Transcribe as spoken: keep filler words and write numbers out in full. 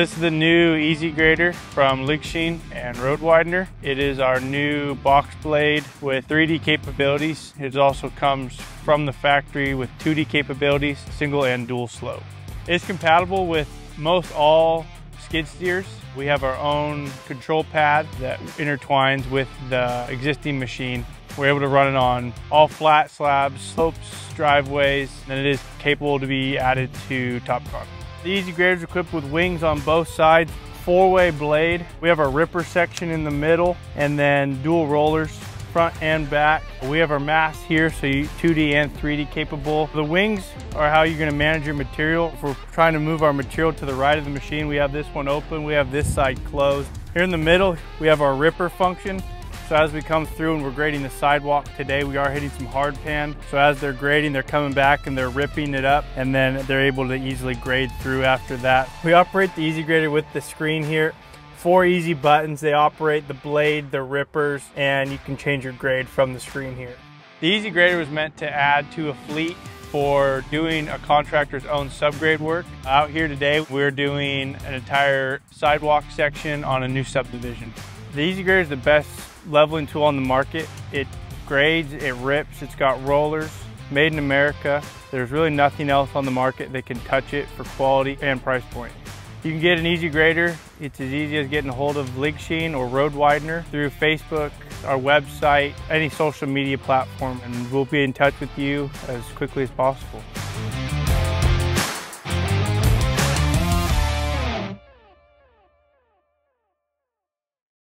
this is the new E Z Grader from Ligchine and Road Widener. It is our new box blade with three D capabilities. It also comes from the factory with two D capabilities, single and dual slope. It's compatible with most all skid steers. We have our own control pad that intertwines with the existing machine. We're able to run it on all flat slabs, slopes, driveways, and it is capable to be added to Topcon. The E Z Grader is equipped with wings on both sides, four-way blade. We have our ripper section in the middle, and then dual rollers, front and back. We have our mass here, so you two D and three D capable. The wings are how you're gonna manage your material. If we're trying to move our material to the right of the machine, we have this one open, we have this side closed. Here in the middle, we have our ripper function. So as we come through and we're grading the sidewalk today, we are hitting some hard pan. So as they're grading, they're coming back and they're ripping it up, and then they're able to easily grade through after that. We operate the E Z Grader with the screen here. Four easy buttons. They operate the blade, the rippers, and you can change your grade from the screen here. The E Z Grader was meant to add to a fleet for doing a contractor's own subgrade work. Out here today, we're doing an entire sidewalk section on a new subdivision. The E Z Grader is the best leveling tool on the market. It grades, it rips, it's got rollers, made in America. There's really nothing else on the market that can touch it for quality and price point. You can get an E Z Grader. It's as easy as getting a hold of Ligchine or Road Widener through Facebook, our website, any social media platform, and we'll be in touch with you as quickly as possible.